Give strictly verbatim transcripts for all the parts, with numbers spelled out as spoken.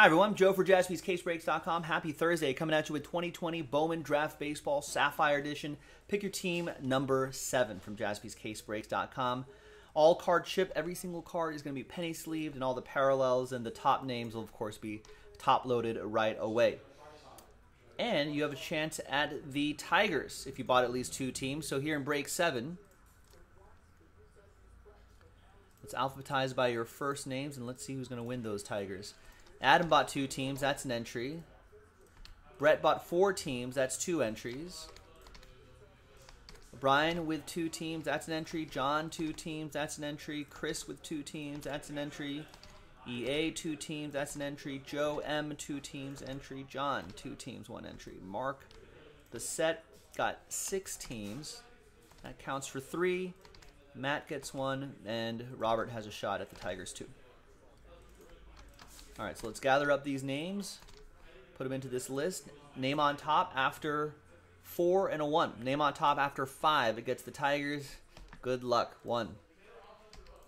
Hi everyone, Joe for Jaspys Case Breaks dot com. Happy Thursday, coming at you with twenty twenty Bowman Draft Baseball Sapphire Edition. Pick your team number seven from Jaspys Case Breaks dot com. All card chip, every single card is going to be penny sleeved, and all the parallels and the top names will of course be top loaded right away. And you have a chance at the Tigers if you bought at least two teams. So here in break seven, let's alphabetize by your first names and let's see who's going to win those Tigers. Adam bought two teams, that's an entry. Brett bought four teams, that's two entries. Brian with two teams, that's an entry. John, two teams, that's an entry. Chris with two teams, that's an entry. E A, two teams, that's an entry. Joe M, two teams, entry. John, two teams, one entry. Mark Bissett got six teams. That counts for three. Matt gets one, and Robert has a shot at the Tigers, too. All right, so let's gather up these names, put them into this list. Name on top after four and a one. Name on top after five. It gets the Tigers. Good luck. One,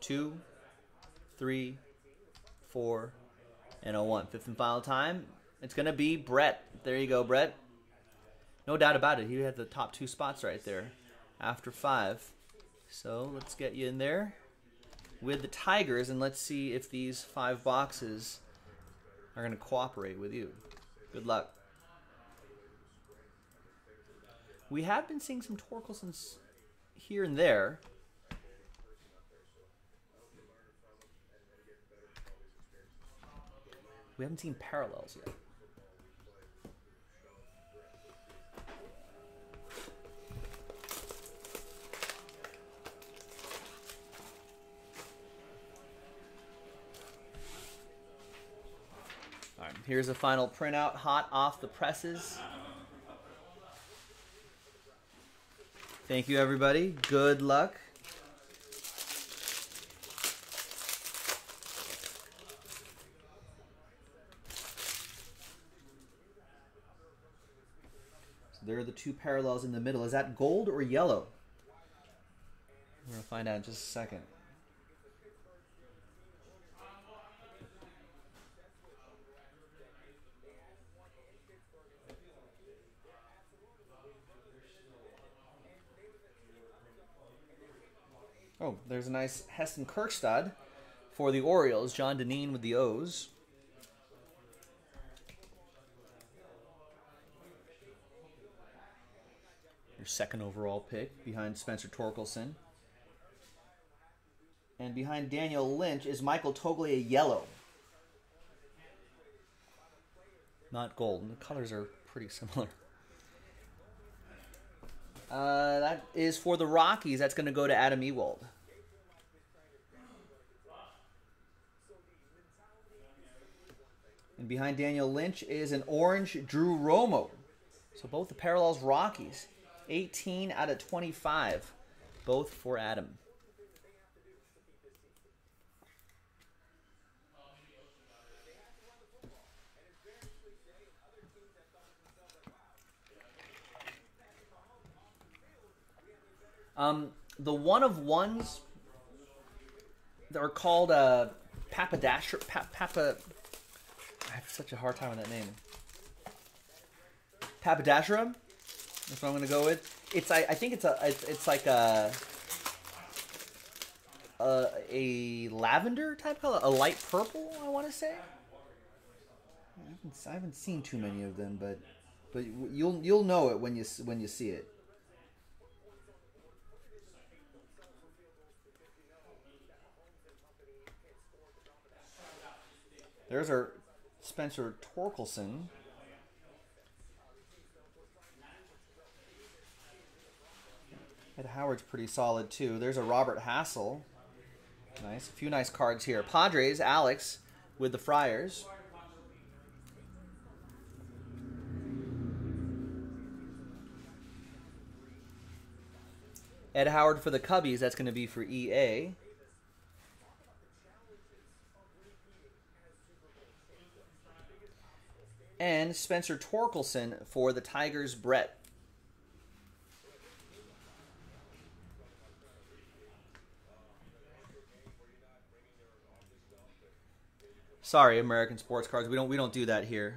two, three, four, and a one. Fifth and final time. It's going to be Brett. There you go, Brett. No doubt about it. He had the top two spots right there after five. So let's get you in there with the Tigers, and let's see if these five boxes are going to cooperate with you. Good luck. We have been seeing some Torkelsons here and there. We haven't seen parallels yet. All right, here's a final printout, hot off the presses. Thank you, everybody. Good luck. So there are the two parallels in the middle. Is that gold or yellow? We're going to find out in just a second. Oh, there's a nice Heston Kjerstad for the Orioles. John Dineen with the O's. Your second overall pick behind Spencer Torkelson. And behind Daniel Lynch is Michael Toglia, yellow. Not gold. The colors are pretty similar. Uh, that is for the Rockies. That's going to go to Adam Ewald. And behind Daniel Lynch is an orange Drew Romo. So both the parallels Rockies. eighteen out of twenty-five. Both for Adam. Um, the one of ones that are called uh, Papadashra. Pa Papa, I have such a hard time with that name. Papadashra. That's what I'm gonna go with. It's I, I think it's a it's, it's like a, a a lavender type color, a light purple. I want to say. I haven't, I haven't seen too many of them, but but you'll you'll know it when you when you see it. There's our Spencer Torkelson. Ed Howard's pretty solid, too. There's a Robert Hassel. Nice. A few nice cards here. Padres, Alex, with the Friars. Ed Howard for the Cubbies. That's going to be for E A. And Spencer Torkelson for the Tigers, Brett. Sorry, American sports cards. We don't we don't do that here.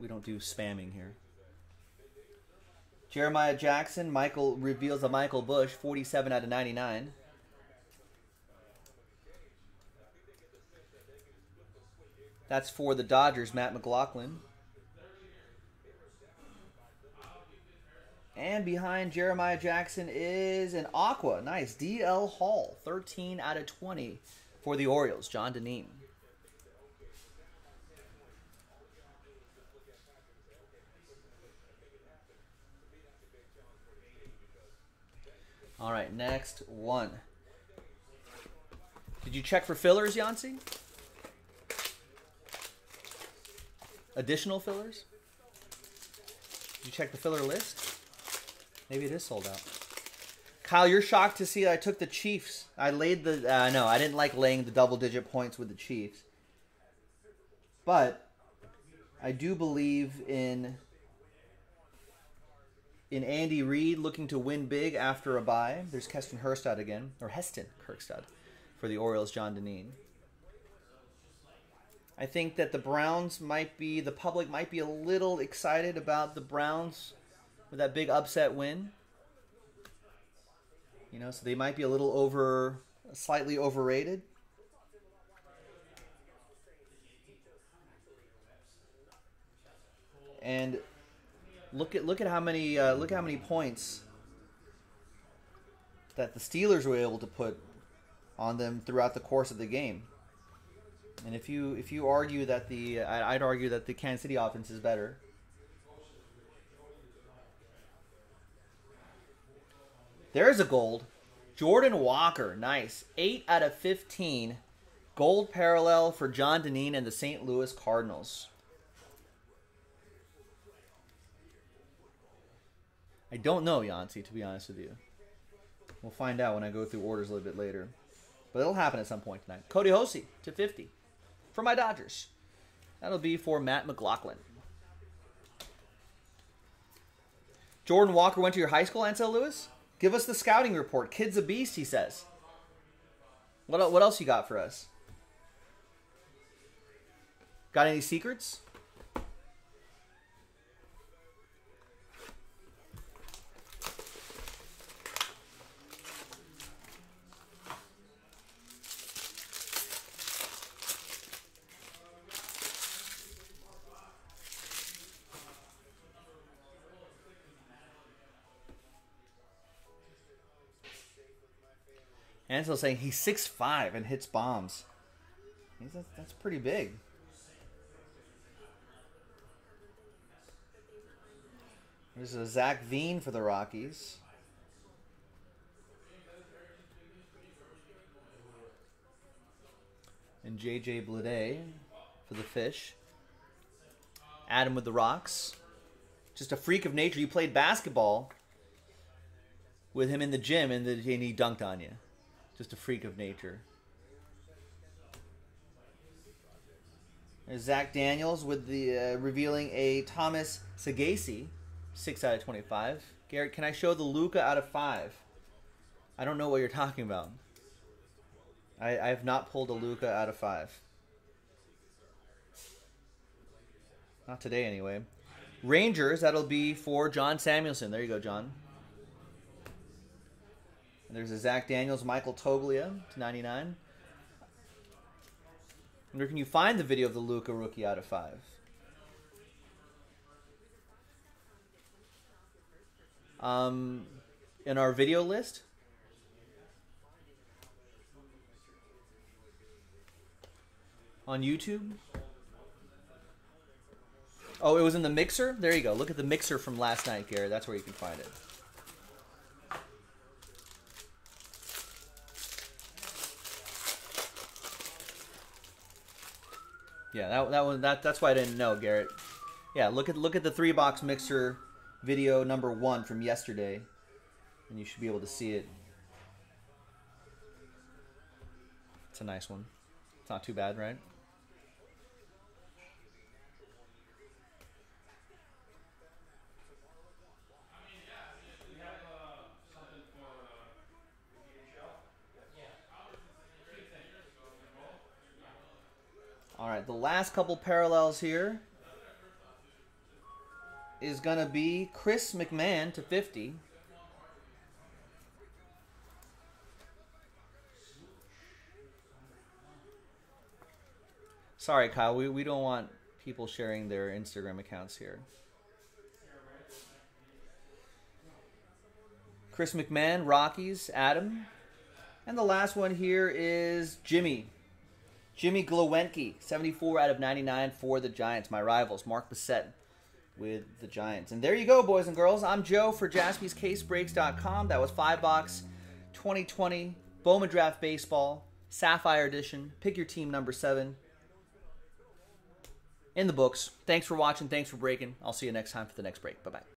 We don't do spamming here. Jeremiah Jackson. Michael reveals a Michael Bush, forty-seven out of ninety-nine. That's for the Dodgers, Matt McLaughlin. And behind Jeremiah Jackson is an Aqua. Nice. D L. Hall, thirteen out of twenty for the Orioles, John Dineen. All right, next one. Did you check for fillers, Yancey? Additional fillers? Did you check the filler list? Maybe it is sold out. Kyle, you're shocked to see that I took the Chiefs. I laid the... Uh, no, I didn't like laying the double-digit points with the Chiefs. But I do believe in... In Andy Reid looking to win big after a bye. There's Heston Kjerstad again. Or Heston Kjerstad for the Orioles, John Dineen. I think that the Browns might be, the public might be a little excited about the Browns with that big upset win. You know, so they might be a little over, slightly overrated. And... Look at look at how many uh, look at how many points that the Steelers were able to put on them throughout the course of the game. And if you if you argue that the I'd argue that the Kansas City offense is better. There's a gold, Jordan Walker, nice, eight out of fifteen, gold parallel for John Dineen and the Saint Louis Cardinals. I don't know, Yancey, to be honest with you. We'll find out when I go through orders a little bit later. But it'll happen at some point tonight. Cody Hosey to fifty for my Dodgers. That'll be for Matt McLaughlin. Jordan Walker went to your high school, Ansel Lewis? Give us the scouting report. Kid's a beast, he says. What, what else you got for us? Got any secrets? Ansel saying he's six five and hits bombs. That's pretty big. There's a Zach Veen for the Rockies. And J J Bladet for the Fish. Adam with the Rocks. Just a freak of nature. You played basketball with him in the gym and, the, and he dunked on you. Just a freak of nature. There's Zach Daniels with the uh, revealing a Thomas Sagacy, six out of twenty-five. Garrett, can I show the Luca out of five? I don't know what you're talking about. I, I have not pulled a Luca out of five. Not today, anyway. Rangers, that'll be for John Samuelson. There you go, John. There's a Zach Daniels, Michael Toglia to ninety-nine. Where can you find the video of the Luka rookie out of five? Um, in our video list. On YouTube. Oh, it was in the mixer? There you go. Look at the mixer from last night, Garrett. That's where you can find it. Yeah, that that one that that's why I didn't know, Garrett. Yeah, look at look at the three box mixer video number one from yesterday, and you should be able to see it. It's a nice one. It's not too bad, right? All right, the last couple parallels here is going to be Chris McMahon to fifty. Sorry, Kyle, we, we don't want people sharing their Instagram accounts here. Chris McMahon, Rockies, Adam. And the last one here is Jimmy. Jimmy Glowinski, seventy-four out of ninety-nine for the Giants, my rivals. Mark Bissett with the Giants. And there you go, boys and girls. I'm Joe for Jaspys Case Breaks dot com. That was five box twenty twenty Bowman Draft Baseball, Sapphire Edition. Pick your team number seven. In the books. Thanks for watching. Thanks for breaking. I'll see you next time for the next break. Bye-bye.